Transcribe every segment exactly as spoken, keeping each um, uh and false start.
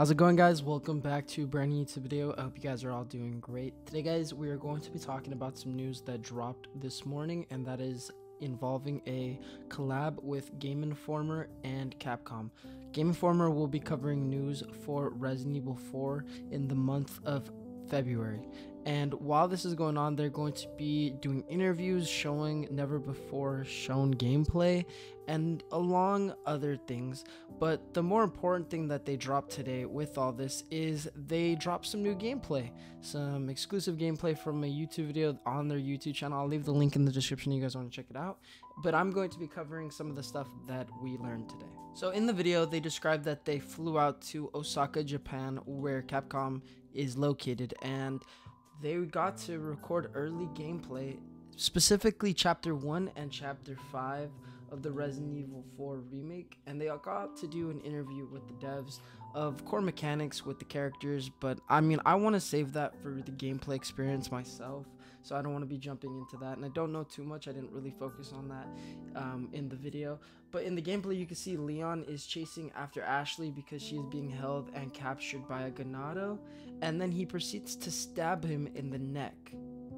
How's it going, guys? Welcome back to a brand new YouTube video. I hope you guys are all doing great. Today, guys, we are going to be talking about some news that dropped this morning, and that is involving a collab with Game Informer and Capcom. Game Informer will be covering news for Resident Evil four in the month of February. And while this is going on, they're going to be doing interviews, showing never before shown gameplay, and along other things. But the more important thing that they dropped today with all this is they dropped some new gameplay, some exclusive gameplay from a YouTube video on their YouTube channel. I'll leave the link in the description if you guys want to check it out. But I'm going to be covering some of the stuff that we learned today. So in the video, they described that they flew out to Osaka, Japan, where Capcom is located, and they got to record early gameplay, specifically Chapter one and Chapter five of the Resident Evil four remake, and they got to do an interview with the devs of core mechanics with the characters. But I mean, I want to save that for the gameplay experience myself, so I don't want to be jumping into that, and I don't know too much. I didn't really focus on that um, in the video. But in the gameplay, you can see Leon is chasing after Ashley because she is being held and captured by a Ganado, and then he proceeds to stab him in the neck.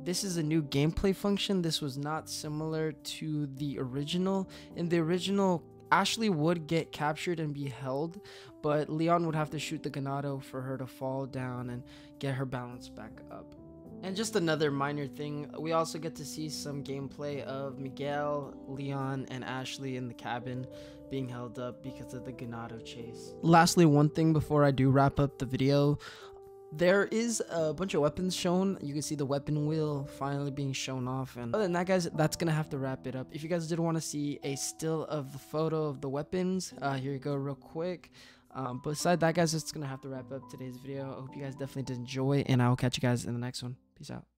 This is a new gameplay function. This was not similar to the original. In the original, Ashley would get captured and be held, but Leon would have to shoot the Ganado for her to fall down and get her balance back up. And just another minor thing, we also get to see some gameplay of Miguel, Leon, and Ashley in the cabin being held up because of the Ganado chase. Lastly, one thing before I do wrap up the video, there is a bunch of weapons shown. You can see the weapon wheel finally being shown off. And other than that, guys, that's gonna have to wrap it up. If you guys did want to see a still of the photo of the weapons, uh, here you go real quick. Um, but besides that, guys, it's gonna have to wrap up today's video. I hope you guys definitely did enjoy, and I will catch you guys in the next one. Peace out.